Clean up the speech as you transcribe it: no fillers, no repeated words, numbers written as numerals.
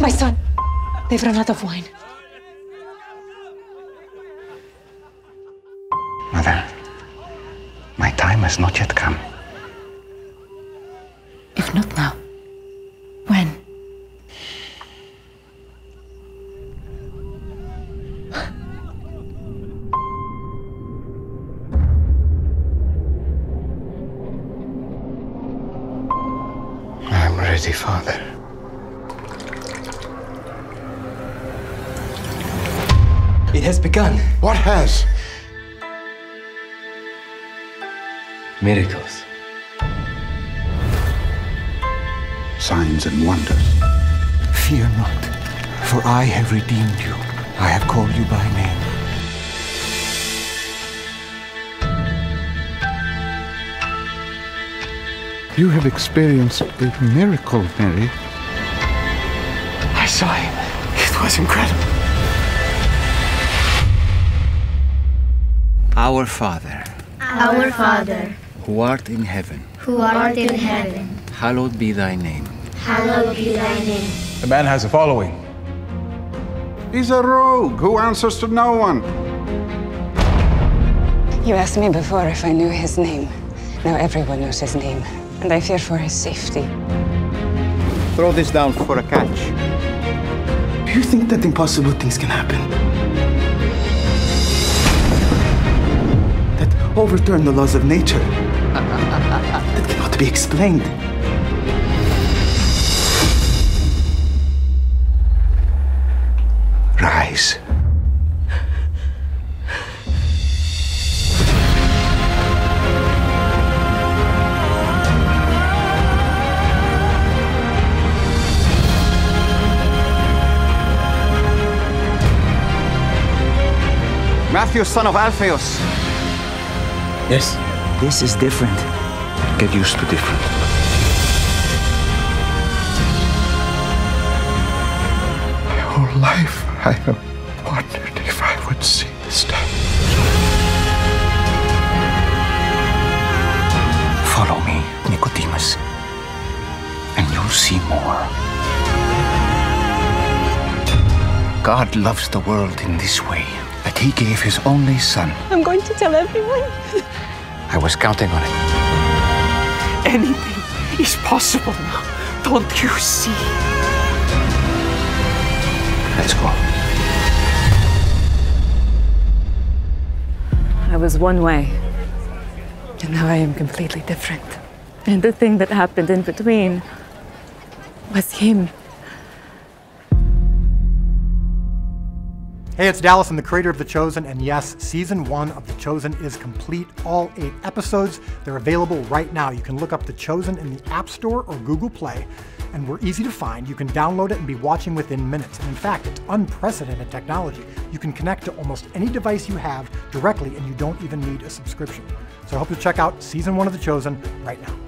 My son, they've run out of wine. Mother, my time has not yet come. If not now, when? I'm ready, Father. It has begun. What has? Miracles. Signs and wonders. Fear not, for I have redeemed you. I have called you by name. You have experienced a miracle, Mary. I saw him. It was incredible. Our Father, our Father, who art in heaven, hallowed be thy name, The man has a following. He's a rogue who answers to no one. You asked me before if I knew his name. Now everyone knows his name, and I fear for his safety. Throw this down for a catch. Do you think that impossible things can happen? Overturn the laws of nature. That cannot be explained. Rise. Matthew, son of Alphaeus. Yes. This is different. Get used to different. My whole life I have wondered if I would see this day. Follow me, Nicodemus, and you'll see more. God loves the world in this way. That he gave his only son. I'm going to tell everyone. I was counting on it. Anything is possible now. Don't you see? Let's go. I was one way, and now I am completely different. And the thing that happened in between was him. Hey, it's Dallas, I'm the creator of The Chosen, and yes, season 1 of The Chosen is complete. All 8 episodes, they're available right now. You can look up The Chosen in the App Store or Google Play, and we're easy to find. You can download it and be watching within minutes. And in fact, it's unprecedented technology. You can connect to almost any device you have directly, and you don't even need a subscription. So I hope you check out season 1 of The Chosen right now.